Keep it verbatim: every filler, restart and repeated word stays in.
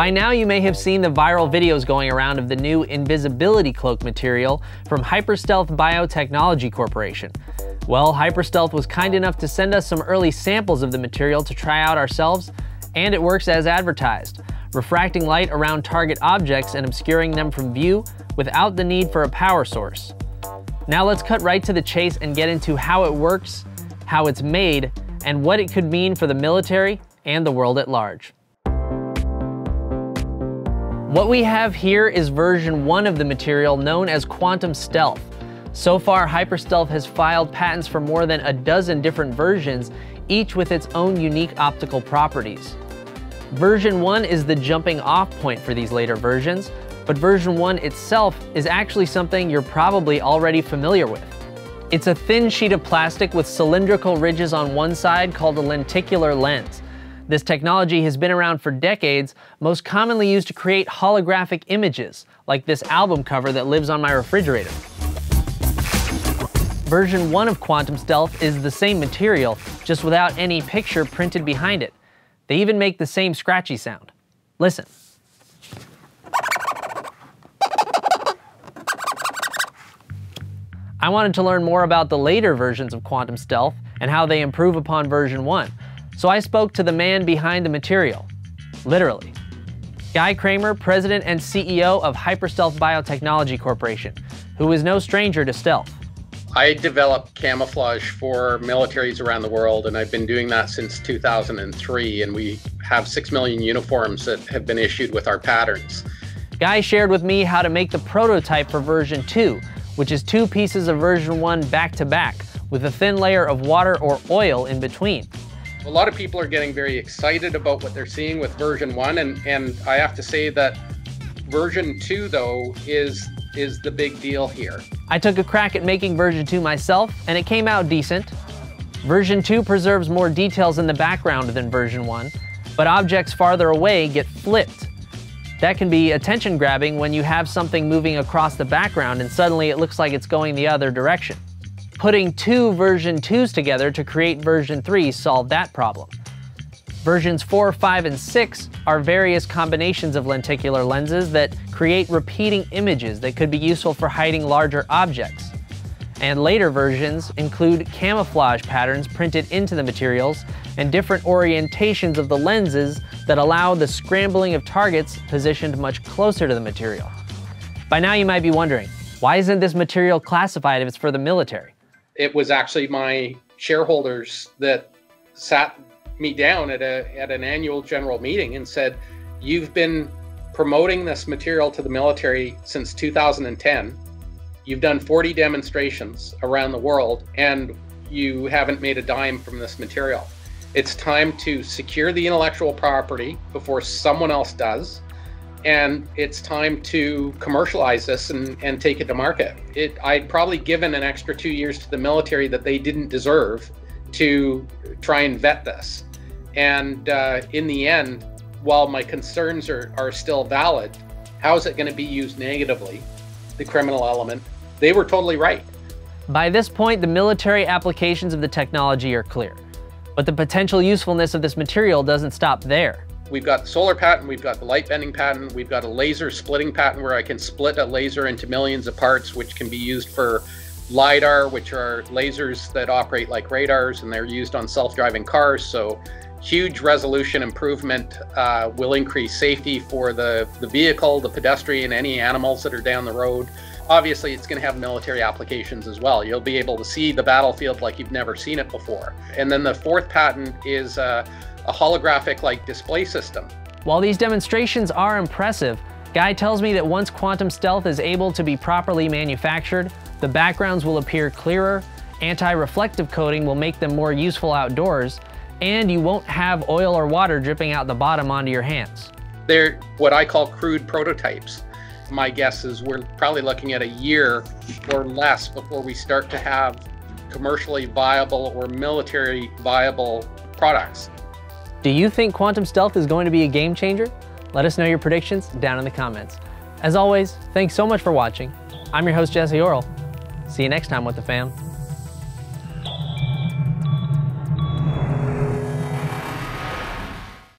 By now you may have seen the viral videos going around of the new invisibility cloak material from Hyperstealth Biotechnology Corporation. Well, Hyperstealth was kind enough to send us some early samples of the material to try out ourselves, and it works as advertised, refracting light around target objects and obscuring them from view without the need for a power source. Now let's cut right to the chase and get into how it works, how it's made, and what it could mean for the military and the world at large. What we have here is version one of the material known as Quantum Stealth. So far, Hyperstealth has filed patents for more than a dozen different versions, each with its own unique optical properties. Version one is the jumping off point for these later versions, but version one itself is actually something you're probably already familiar with. It's a thin sheet of plastic with cylindrical ridges on one side called a lenticular lens. This technology has been around for decades, most commonly used to create holographic images, like this album cover that lives on my refrigerator. Version one of Quantum Stealth is the same material, just without any picture printed behind it. They even make the same scratchy sound. Listen. I wanted to learn more about the later versions of Quantum Stealth and how they improve upon version one, so I spoke to the man behind the material, literally. Guy Cramer, president and C E O of Hyperstealth Biotechnology Corporation, who is no stranger to stealth. I develop camouflage for militaries around the world, and I've been doing that since two thousand three, and we have six million uniforms that have been issued with our patterns. Guy shared with me how to make the prototype for version two, which is two pieces of version one back to back, with a thin layer of water or oil in between. A lot of people are getting very excited about what they're seeing with version one, and, and I have to say that version two, though, is is the big deal here. I took a crack at making version two myself, and it came out decent. Version two preserves more details in the background than version one, but objects farther away get flipped. That can be attention-grabbing when you have something moving across the background and suddenly it looks like it's going the other direction. Putting two version twos together to create version three solved that problem. Versions four, five, and six are various combinations of lenticular lenses that create repeating images that could be useful for hiding larger objects. And later versions include camouflage patterns printed into the materials and different orientations of the lenses that allow the scrambling of targets positioned much closer to the material. By now you might be wondering, why isn't this material classified if it's for the military? It was actually my shareholders that sat me down at a at an annual general meeting and said, "You've been promoting this material to the military since two thousand ten. You've done forty demonstrations around the world and you haven't made a dime from this material. It's time to secure the intellectual property before someone else does, and it's time to commercialize this and, and take it to market." It, I'd probably given an extra two years to the military that they didn't deserve to try and vet this. And uh, in the end, while my concerns are, are still valid, how is it going to be used negatively, the criminal element? They were totally right. By this point, the military applications of the technology are clear, but the potential usefulness of this material doesn't stop there. We've got the solar patent, we've got the light bending patent, we've got a laser splitting patent where I can split a laser into millions of parts, which can be used for LiDAR, which are lasers that operate like radars, and they're used on self-driving cars. So huge resolution improvement uh, will increase safety for the, the vehicle, the pedestrian, any animals that are down the road. Obviously, it's going to have military applications as well. You'll be able to see the battlefield like you've never seen it before. And then the fourth patent is uh, a holographic-like display system. While these demonstrations are impressive, Guy tells me that once Quantum Stealth is able to be properly manufactured, the backgrounds will appear clearer, anti-reflective coating will make them more useful outdoors, and you won't have oil or water dripping out the bottom onto your hands. They're what I call crude prototypes. My guess is we're probably looking at a year or less before we start to have commercially viable or military viable products. Do you think Quantum Stealth is going to be a game changer? Let us know your predictions down in the comments. As always, thanks so much for watching. I'm your host, Jesse Orrall. See you next time with the fam.